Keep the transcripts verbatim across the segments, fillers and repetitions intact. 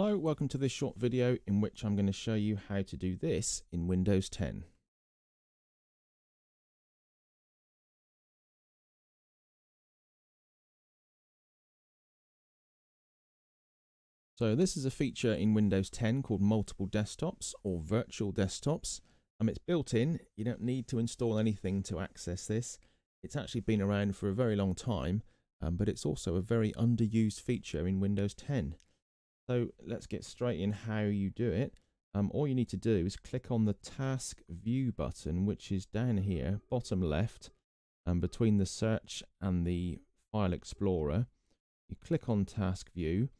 Hello, welcome to this short video in which I'm going to show you how to do this in Windows ten. So this is a feature in Windows ten called multiple desktops or virtual desktops. Um, it's built in, you don't need to install anything to access this. It's actually been around for a very long time, um, but it's also a very underused feature in Windows ten. So let's get straight in how you do it. Um, all you need to do is click on the Task View button, which is down here, bottom left, and between the search and the File Explorer. You click on Task View.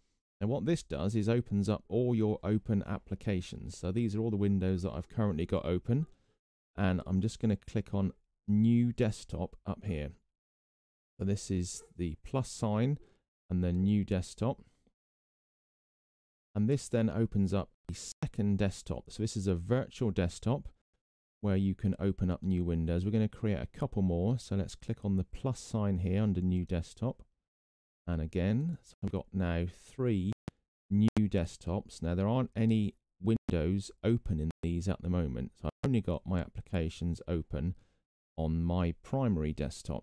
And what this does is opens up all your open applications. So these are all the windows that I've currently got open. And I'm just going to click on New Desktop up here. So this is the plus sign and then New Desktop. And this then opens up the second desktop. So this is a virtual desktop where you can open up new windows. We're going to create a couple more. So let's click on the plus sign here under New Desktop. And again, so I've got now three new desktops. Now there aren't any windows open in these at the moment. So I've only got my applications open on my primary desktop.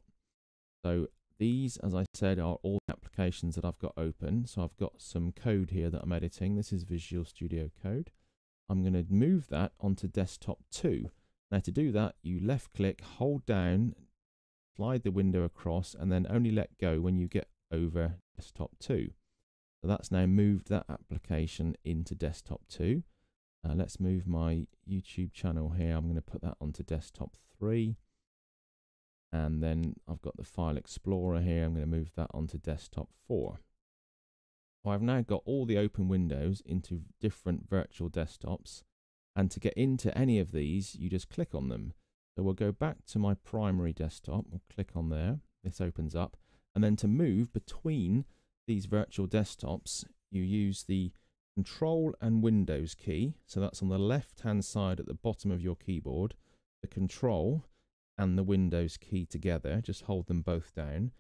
So these, as I said, are all the applications that I've got open. So I've got some code here that I'm editing. This is Visual Studio Code. I'm going to move that onto desktop two. Now to do that, you left click, hold down, slide the window across, and then only let go when you get over desktop two. So that's now moved that application into desktop two. Uh, let's move my YouTube channel here. I'm going to put that onto desktop three. And then I've got the File Explorer here. I'm going to move that onto desktop four. So I've now got all the open windows into different virtual desktops. And to get into any of these, you just click on them. So we'll go back to my primary desktop. We'll click on there. This opens up. And then to move between these virtual desktops, you use the Control and Windows key. So that's on the left-hand side at the bottom of your keyboard. The Control and the Windows key together, just hold them both down.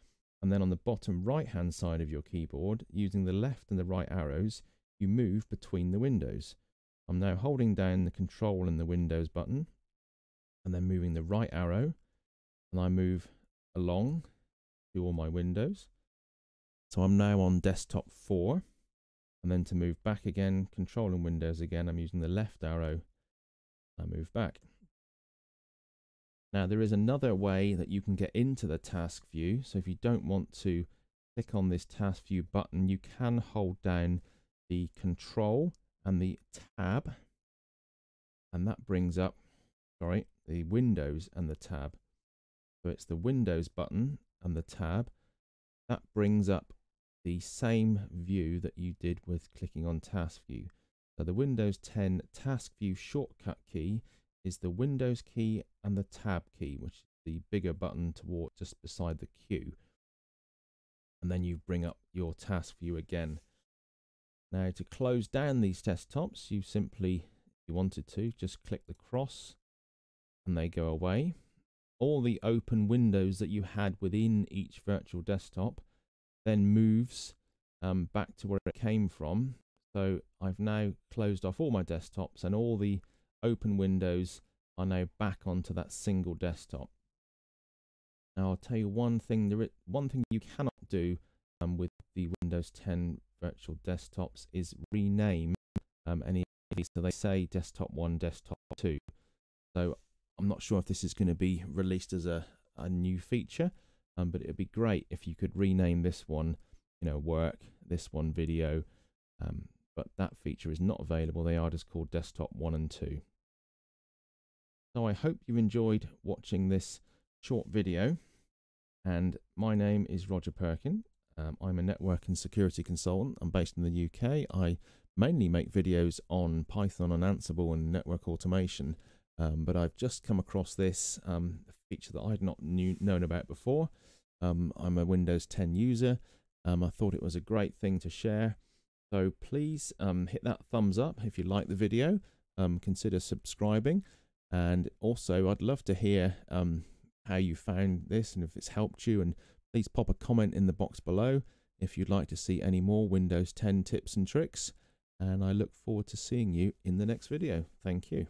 And then on the bottom right-hand side of your keyboard, using the left and the right arrows, you move between the windows. I'm now holding down the Control and the Windows button, and then moving the right arrow, and I move along to all my windows. So I'm now on desktop four, and then to move back again, Control and Windows again, I'm using the left arrow, I move back. Now there is another way that you can get into the task view. So if you don't want to click on this task view button, you can hold down the Control and the Tab, and that brings up, sorry, the Windows and the Tab. So it's the Windows button and the Tab, that brings up the same view that you did with clicking on Task View. So the Windows ten Task View shortcut key is the Windows key and the Tab key, which is the bigger button toward just beside the Q. And then you bring up your Task View again. Now to close down these desktops, you simply, if you wanted to, just click the cross and they go away. All the open windows that you had within each virtual desktop then moves um, back to where it came from. So I've now closed off all my desktops, and all the open windows are now back onto that single desktop. Now I'll tell you one thing, there is, one thing you cannot do um, with the Windows ten virtual desktops is rename um, any of these. So they say desktop one, desktop two. So I'm not sure if this is going to be released as a, a new feature, um, but it would be great if you could rename this one, you know, work, this one video, um, but that feature is not available. They are just called desktop one and two. So I hope you enjoyed watching this short video, and my name is Roger Perkin. Um, I'm a network and security consultant. I'm based in the U K. I mainly make videos on Python and Ansible and network automation. Um, but I've just come across this um, feature that I'd not knew, known about before. Um, I'm a Windows ten user. Um, I thought it was a great thing to share. So please um, hit that thumbs up if you like the video. Um, consider subscribing. And also, I'd love to hear um, how you found this and if it's helped you. And please pop a comment in the box below if you'd like to see any more Windows ten tips and tricks. and I look forward to seeing you in the next video. Thank you.